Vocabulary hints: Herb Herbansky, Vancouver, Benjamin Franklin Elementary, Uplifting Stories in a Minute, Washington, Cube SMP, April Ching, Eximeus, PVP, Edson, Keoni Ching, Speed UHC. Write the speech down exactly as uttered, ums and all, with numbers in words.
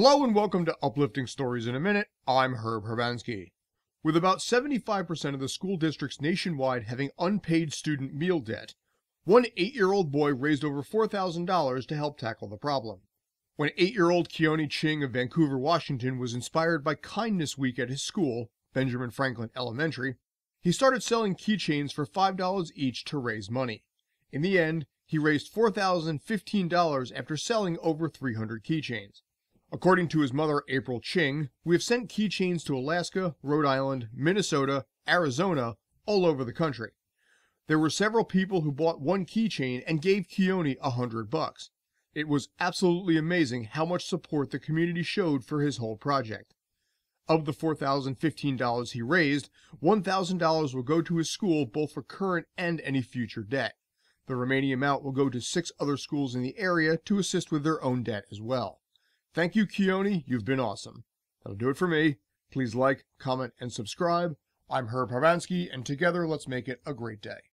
Hello and welcome to Uplifting Stories in a Minute. I'm Herb Herbansky. With about seventy-five percent of the school districts nationwide having unpaid student meal debt, one eight-year-old boy raised over four thousand dollars to help tackle the problem. When eight-year-old Keoni Ching of Vancouver, Washington was inspired by Kindness Week at his school, Benjamin Franklin Elementary, he started selling keychains for five dollars each to raise money. In the end, he raised four thousand fifteen dollars after selling over three hundred keychains. According to his mother, April Ching, we have sent keychains to Alaska, Rhode Island, Minnesota, Arizona, all over the country. There were several people who bought one keychain and gave Keoni a hundred bucks. It was absolutely amazing how much support the community showed for his whole project. Of the four thousand fifteen dollars he raised, one thousand dollars will go to his school both for current and any future debt. The remaining amount will go to six other schools in the area to assist with their own debt as well. Thank you, Keoni. You've been awesome. That'll do it for me. Please like, comment, and subscribe. I'm Herb Herbansky, and together let's make it a great day.